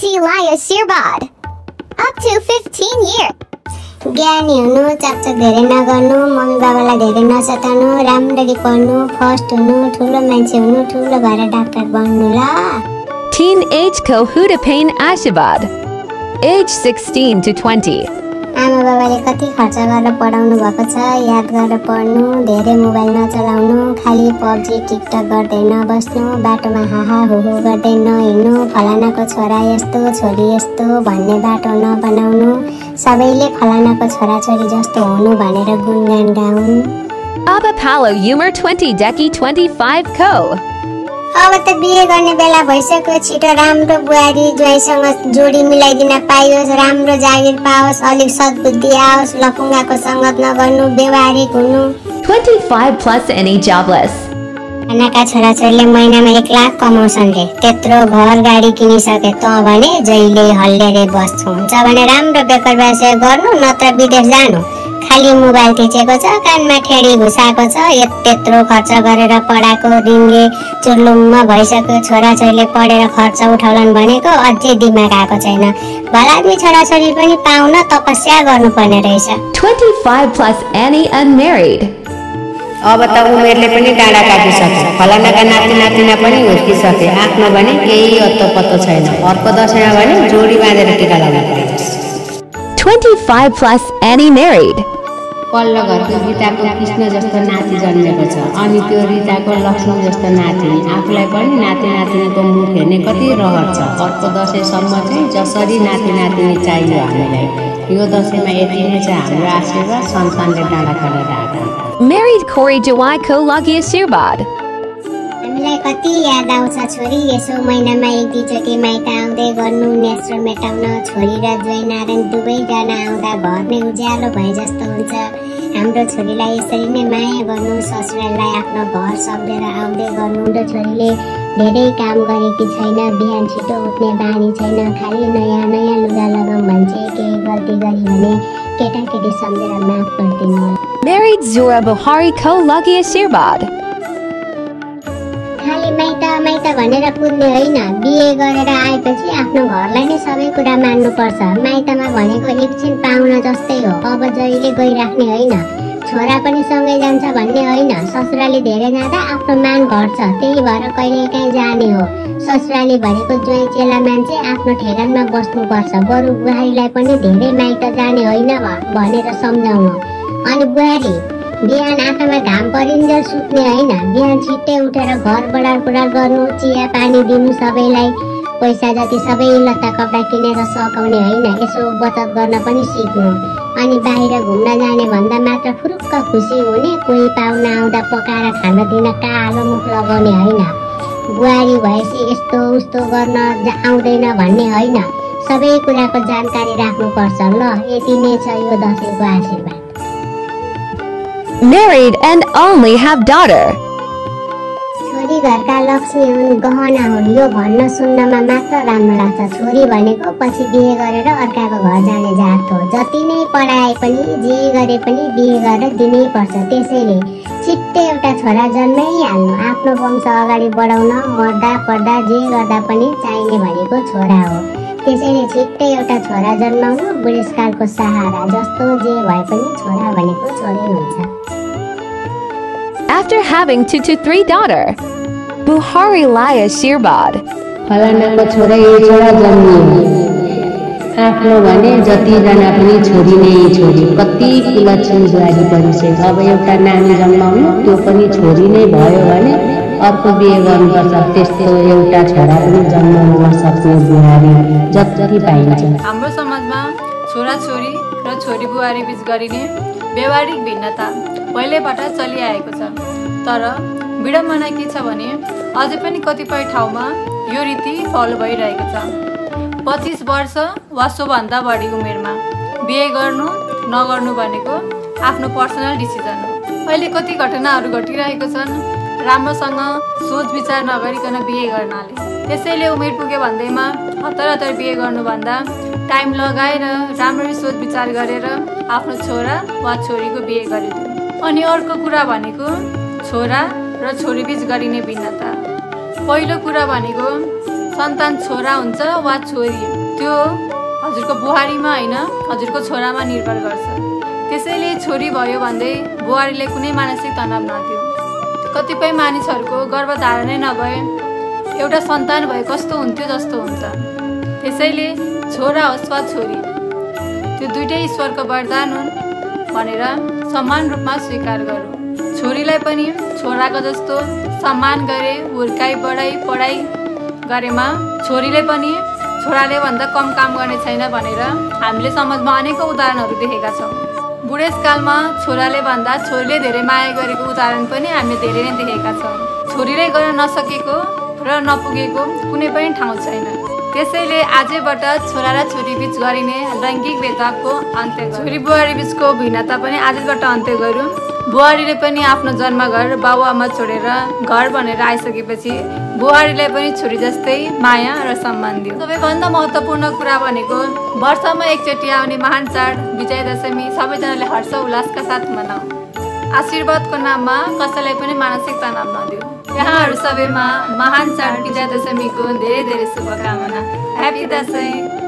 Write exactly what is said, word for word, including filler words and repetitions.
Tilaya Sirbad. Up to fifteen years. Gyan, you know, chapter Derenagano, Mongavala Derena Satano, Ramdadi Pono, Postunu, Tula Mansunu, Tula Vara Doctor Bonula. Teenage Kohuda Pain Ashibad. Age sixteen to twenty. I'm a Valikati Hotavara Podano Bakasa, Yadgara Porno, Dere Mubana Chalano, Kali Pobji, TikTok, Gordeno, Bosno, Batumaha, Huhu Gordeno, Inu, Palana Kotsorayasto, Soriasto, Bane Batono, Banano. सबैले फलानाको छोराछोरी जस्तो हुनु भनेर गुणगान गाउन्। अब पालो युमर twenty decade twenty-five को। अब त बिहे गर्ने बेला भइसक्यो, छिटो राम्रो बुहारी ज्वाइसँग जोडी मिलाइदिन पाइयोस्, राम्रो जागिर पाओस्, अलिक सद्बुद्धि आओस्, लफुङ्गाको संगत नगर्नु, व्यवहारिक हुनु। twenty-five plus any jobless. अनाका छोराछोरीले महिनामा एक लाख कमाउँछन् रे, त्यत्रो घर गाडी किनिसके त भने जहिले हल्लेरे बस्छ हुन्छ भने राम्रो बेकार व्यवसाय गर्नु नत्र विदेश जानु। खाली मोबाइल थिचेको छ, कानमा ठेडी घुसाएको छ, यत्रो खर्च गरेर पढाको दिनले चुर्लुममा भइसक्यो। छोराछोरीले पढेर खर्च उठाउलन भनेको अझै दिमाग आएको छैन। भलामी छोराछोरी पनि पाउन तपस्या गर्नुपर्ने रहेछ। twenty-five plus any unmarried. अब त उमेरले पनि डाँडा काटिसक्यो, फलानाका नाति नातिना पनि हुर्किसके, आफ्नो भने केही अत्तो पत्तो छैन, अर्को दशैँमा भने जोडी बाँधेर टिका लगाउन पर्छ। twenty-five plus any married. पल्लो घरको रिताको कृष्ण जस्तो नाति जन्मेको छ, अनि त्यो रिताको लक्ष्मण जस्तो नाति, आफूलाई पनि नाति नातिनीको मुख हेर्ने कति रहर छ। अर्को दशैँसम्म चाहिँ जसरी नाति नातिनी चाहियो हामीलाई, यो दशैँमा यति नै छ हाम्रो आशीर्वाद, संसारले डाँडा काटेर आएको। Married Corey Jawai Ko Lagia Sirbad. हामीलाई कति याद आउँछ छोरी, यसो महिनामा एक दुई चोटी माइत आउँदै गर्नु, नेस्रो मेटाउन छोरी र ज्वाइँ नारायण दुवै जना आउँदा घर नै उज्यालो भए जस्तो हुन्छ। हाम्रो छोरीलाई यसरी नै माया गर्नु, ससुराललाई आफ्नो घर सम्झेर आउँदै गर्नु। र छोरीले धेरै काम गरेकी छैन, बिहान छिटो उठ्ने बानी छैन, खाली नयाँ नयाँ लुगा लगाउँ भन्छ, केही गल्ती गरी भने केटाकेटी सम्झेर माफ गर्दिनु। Married Zura Buhari Ko Lagia Sirbad. खाली माइत माइत भनेर पुग्ने होइन, बिहे गरेर आएपछि आफ्नो घरलाई नै सबै कुरा मान्नुपर्छ। माइतमा भनेको एकछिन पाउन जस्तै हो, अब जहिले गइराख्ने होइन, छोरा पनि सँगै जान्छ भन्ने होइन। ससुराली धेरै जाँदा आफ्नो मान घट्छ, त्यही भएर कहिलेकाहीँ जाने हो। ससुराली भनेको ज्वाइँ चेला मान्छे आफ्नो ठेगानमा बस्नुपर्छ, बरु बुहारीलाई पनि धेरै माइत जाने होइन भनेर सम्झाउनु। अनि बुहारी बिहान आँखामा घाम परिन्जेल सुत्ने होइन, बिहान छिट्टै उठेर घर बढारबुढार गर्नु, चिया पानी दिनु, सबैलाई पैसा जति सबै लत्ता कपडा किनेर सकाउने होइन, यसो बचत गर्न पनि सिक्नु। अनि बाहिर घुम्न जाने भन्दा मात्र फुरुक्क खुसी हुने, कोही पाहुना आउँदा पकाएर खान दिन कालो मुख लगाउने होइन। बुहारी भएपछि यस्तो उस्तो गर्न आउँदैन भन्ने होइन, सबै कुराको जानकारी राख्नुपर्छ। ल, यति नै छ यो दशैँको आशीर्वाद। Married and only have daughter. छोरी घरका लक्ष्मी हुन्, गहना हुन्, यो भन्न सुन्नमा मात्र राम्रो लाग्छ। छोरी भनेको पछि बिहे गरेर अर्काको घर जाने जात हो, जति नै पढाए पनि जे गरे पनि बिहे गरेर दिनै पर्छ। त्यसैले छिट्टै एउटा छोरा जन्माइहाल्नु, आफ्नो वंश अगाडि बढाउन मर्दा पर्दा जे गर्दा पनि चाहिने भनेको छोरा हो। त्यसैले छिट्टै एउटा छोरा जन्माउनु बुढेसकालको सहारा जस्तो, जे भए पनि छोरा भनेको छोरी हुन्छ। After having two to three daughter, Buhari Laya Sirbad. फलानाको छोरा यो छोरा जन्मियो, आफ्नो भने जति जना पनि छोरी नै छोरी, कति कुलछिन बुहारी बनिसके। अब एउटा नानी जन्माउनु, त्यो पनि छोरी नै भयो भने अर्को बिहे गर्नुपर्छ। त्यस्तो एउटा छोरा पनि जन्माउन सक्ने बुहारी जति पाइन्छ। हाम्रो समाजमा छोराछोरी र छोरी बुहारी बीच गरिने व्यवहारिक भिन्नता पहिलेबाट चलिआएको छ, तर विडम्बना के छ भने अझै पनि कतिपय ठाउँमा यो रीति फलो भइरहेको छ। पच्चिस वर्ष वा सोभन्दा बढी उमेरमा बिहे गर्नु नगर्नु भनेको आफ्नो पर्सनल डिसिजन हो। अहिले कति घटनाहरू घटिरहेको छन् राम्रोसँग सोच विचार नगरिकन बिहे गर्नाले। त्यसैले उमेर पुगे भन्दैमा हतार हतार बिहे गर्नुभन्दा टाइम लगाएर राम्ररी सोच विचार गरेर आफ्नो छोरा वा छोरीको बिहे गरिदिनु। अनि अर्को कुरा भनेको छोरा र छोरीबीच गरिने भिन्नता। पहिलो कुरा भनेको संतान छोरा हुन्छ वा छोरी त्यो हजुरको बुहारीमा हैन हजुरको छोरामा निर्भर गर्छ। त्यसैले छोरी भयो भन्दै बुहारीले कुनै मानसिक तनाव नदियो। कतिपय मानिसहरुको गर्भधारणै नभए एउटा सन्तान भए कस्तो हुन्थ्यो जस्तो हुन्छ। त्यसैले छोरा होस् वा छोरी त्यो दुईटै ईश्वरको वरदान हुन् भनेर समान रूपमा स्वीकार गर्नु। छोरीलाई पनि छोराको जस्तो सम्मान गरे हुर्काई बढाई पढाई गरेमा छोरीले पनि छोराले भन्दा कम काम गर्ने छैन भनेर हामीले समाजमा अनेक उदाहरणहरू देखेका छौँ। बुढेसकालमा छोराले भन्दा छोरीले धेरै माया गरेको उदाहरण पनि हामीले धेरै नै देखेका छौँ। छोरीले गर्न नसकेको र नपुगेको कुनै पनि ठाउँ छैन। त्यसैले आजैबाट छोरा र छोरी बीच गरिने लैङ्गिक भेदभावको अन्त्य छोरी बुहारी बीचको भिन्नता पनि आजैबाट अन्त्य गरौँ। बुहारीले पनि आफ्नो जन्मघर बाबुआमा छोडेर घर भनेर आइसकेपछि बुहारीले पनि छोरी जस्तै माया र सम्मान दियो। सबैभन्दा महत्त्वपूर्ण कुरा भनेको वर्षमा एकचोटि आउने महान चाड विजया दशमी सबैजनाले हर्ष उल्लासका साथ मनाऊ। आशीर्वादको नाममा कसैलाई पनि मानसिक तनाव नदियो। यहाँहरू सबैमा महान चाड विजया दशमीको धेरै धेरै शुभकामना। ह्याप्पी दशैं।